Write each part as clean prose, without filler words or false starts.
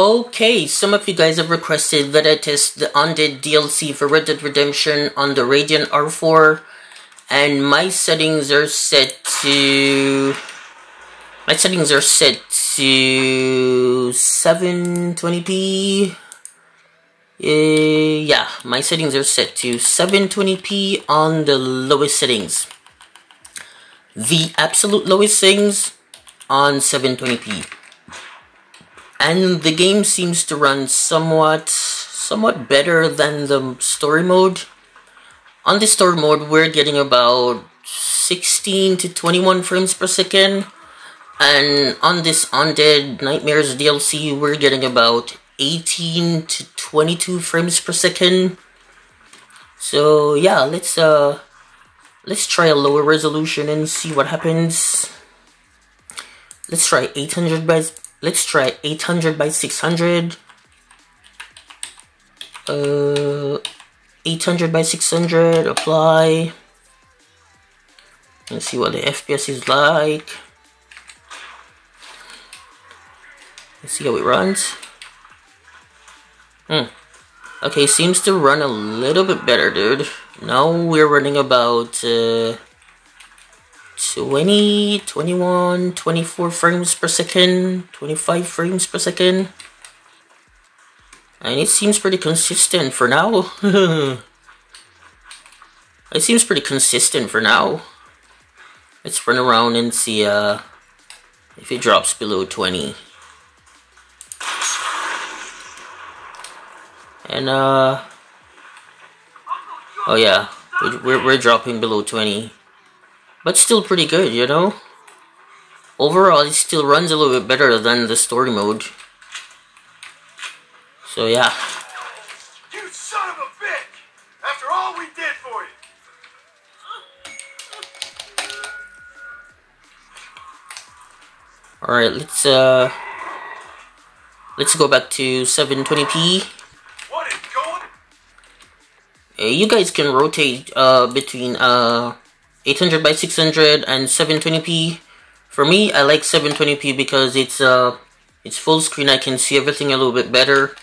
Okay, some of you guys have requested that I test the Undead DLC for Red Dead Redemption on the Radeon R4, and my settings are set to 720p. Yeah, my settings are set to 720p on the lowest settings. The absolute lowest settings on 720p. And the game seems to run somewhat better than the story mode. On the story mode, we're getting about 16 to 21 frames per second. And on this Undead Nightmares DLC, we're getting about 18 to 22 frames per second. So yeah, let's try a lower resolution and see what happens. Let's try 800 by 600. 800 by 600, apply. Let's see what the FPS is like. Let's see how it runs. Okay, seems to run a little bit better, dude. Now we're running about 20, 21, 24 frames per second, 25 frames per second. And it seems pretty consistent for now. Let's run around and see if it drops below 20. And oh yeah, we're dropping below 20. But still pretty good, you know? Overall, it still runs a little bit better than the story mode. So yeah. You son of a bitch! After all we did for you! Alright, let's go back to 720p. What is going? You guys can rotate between 800 by 600 and 720p. For me, I like 720p because it's full screen. I can see everything a little bit better.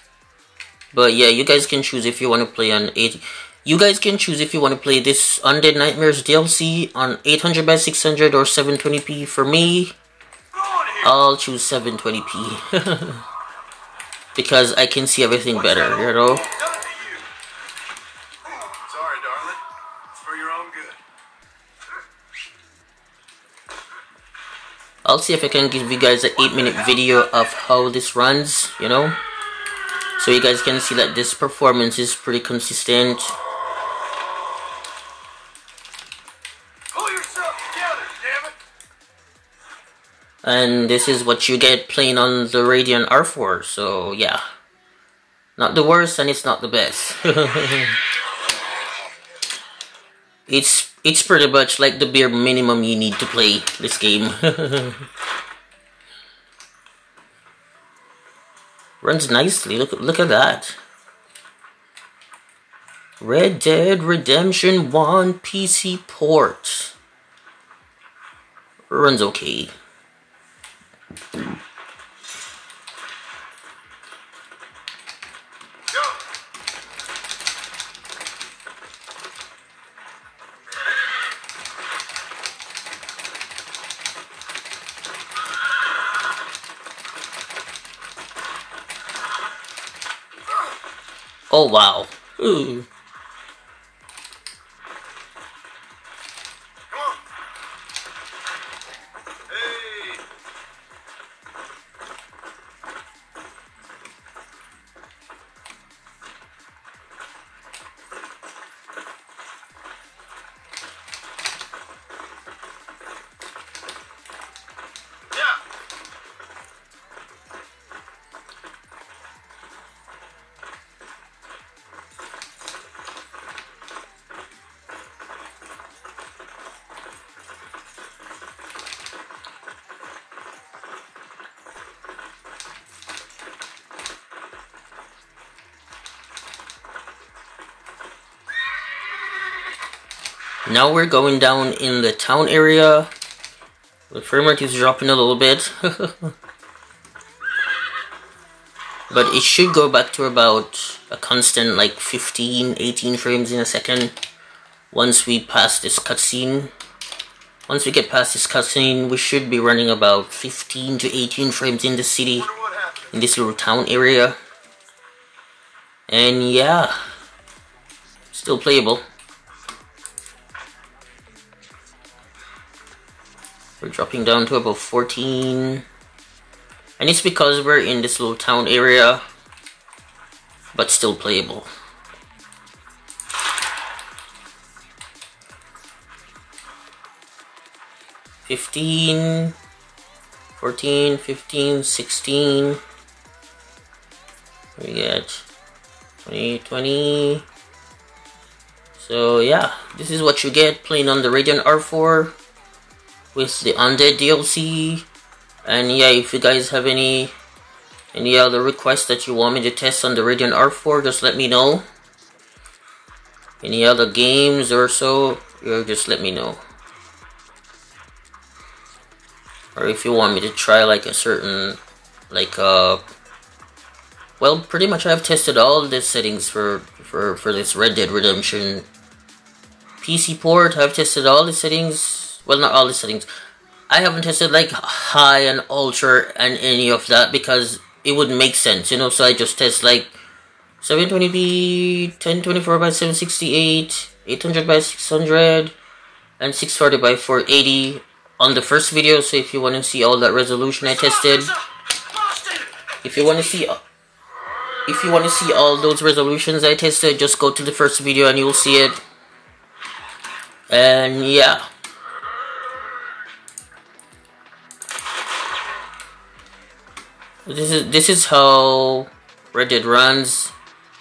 But yeah, you guys can choose if you want to play on 8. You guys can choose if you want to play this Undead Nightmares DLC on 800 by 600 or 720p. For me, I'll choose 720p because I can see everything better, you know. Sorry, darling. It's for your own good. I'll see if I can give you guys an 8-minute video of how this runs, you know, so you guys can see that this performance is pretty consistent. Pull yourself together, damn it. And this is what you get playing on the Radeon R4, so yeah. Not the worst, and it's not the best. It's pretty much like the bare minimum you need to play this game. Runs nicely. Look at that. Red Dead Redemption 1 PC port. Runs okay. Oh wow. Ooh. Come on. Hey. Yeah. Now we're going down in the town area. The frame rate is dropping a little bit. but it should go back to about a constant like 15-18 frames in a second once we pass this cutscene. Once we get past this cutscene, we should be running about 15 to 18 frames in the city, in this little town area. And yeah, still playable. We're dropping down to about 14. And it's because we're in this little town area, but still playable. $15, $14, $15, $16. We get $20, $20. So yeah, this is what you get playing on the Radeon R4 with the Undead DLC. And yeah, if you guys have any other requests that you want me to test on the Radeon R4, just let me know. Any other games or so, just let me know. Or if you want me to try like a certain, well, pretty much I've tested all the settings for this Red Dead Redemption PC port. I've tested all the settings, well, not all the settings. I haven't tested like high and ultra and any of that because it wouldn't make sense, you know, so I just test like 720p, 1024 by 768, 800 by 600, and 640 by 480. On the first video, so if you want to see all that resolution I tested, if you want to see all those resolutions I tested, just go to the first video and you'll see it. And yeah, this is how Red Dead runs,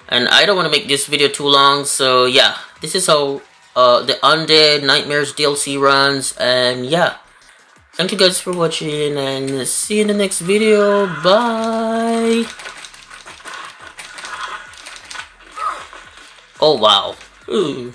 and I don't want to make this video too long, so yeah, this is how the Undead Nightmares DLC runs. And yeah. Thank you guys for watching, and see you in the next video. Bye! Oh wow. Ooh.